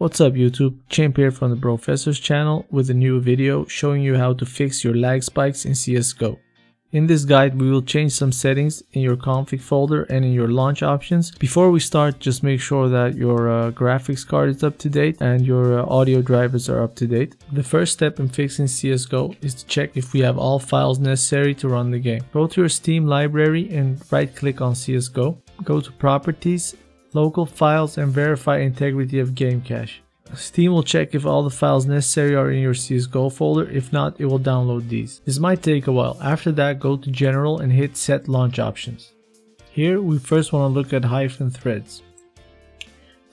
What's up YouTube, Chimp here from the Brofessor's channel with a new video showing you how to fix your lag spikes in CSGO. In this guide we will change some settings in your config folder and in your launch options. Before we start, just make sure that your graphics card is up to date and your audio drivers are up to date. The first step in fixing CSGO is to check if we have all files necessary to run the game. Go to your Steam library and right click on CSGO. Go to Properties, Local Files, and verify integrity of game cache. Steam will check if all the files necessary are in your CSGO folder. If not, it will download these. This might take a while. After that, go to General and hit Set Launch Options. Here we first want to look at -threads.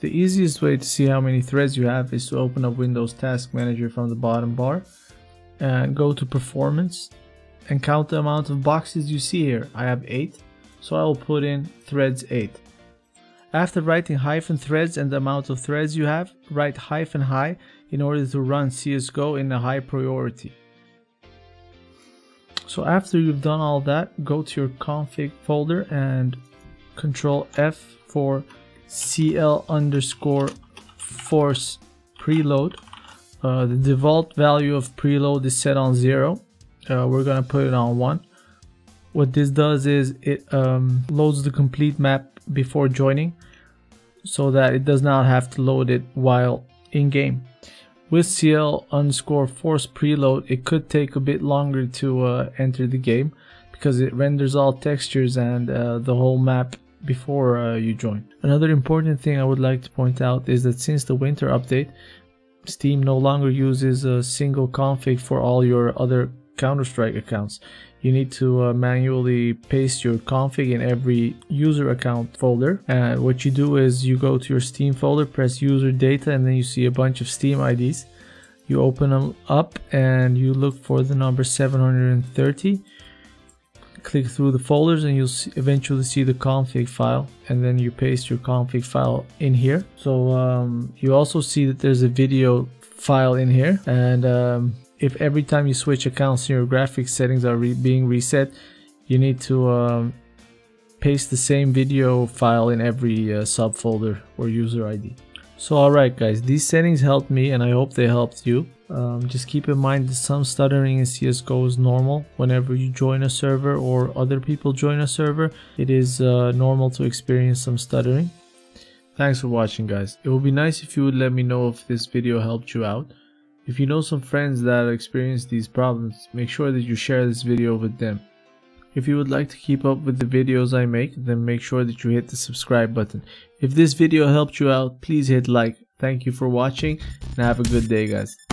The easiest way to see how many threads you have is to open up Windows Task Manager from the bottom bar and go to Performance and count the amount of boxes you see here. I have 8, so I will put in threads 8. After writing -threads and the amount of threads you have, write -high in order to run CSGO in a high priority. So after you've done all that, go to your config folder and Control F for CL_force_preload. The default value of preload is set on 0. We're gonna put it on 1. What this does is it loads the complete map before joining, so that it does not have to load it while in game. With CL_force_preload, it could take a bit longer to enter the game because it renders all textures and the whole map before you join. Another important thing I would like to point out is that since the winter update, Steam no longer uses a single config for all your other Counter-Strike accounts. You need to manually paste your config in every user account folder. And what you do is you go to your Steam folder, press user data, and then you see a bunch of Steam IDs. You open them up and you look for the number 730. Click through the folders and you'll eventually see the config file, and then you paste your config file in here. So you also see that there's a video file in here, and if every time you switch accounts and your graphics settings are being reset, you need to paste the same video file in every subfolder or user ID. So alright guys, these settings helped me and I hope they helped you. Just keep in mind that some stuttering in CSGO is normal. Whenever you join a server or other people join a server, it is normal to experience some stuttering. Thanks for watching guys. It would be nice if you would let me know if this video helped you out. If you know some friends that experience these problems, make sure that you share this video with them. If you would like to keep up with the videos I make, then make sure that you hit the subscribe button. If this video helped you out, please hit like. Thank you for watching and have a good day guys.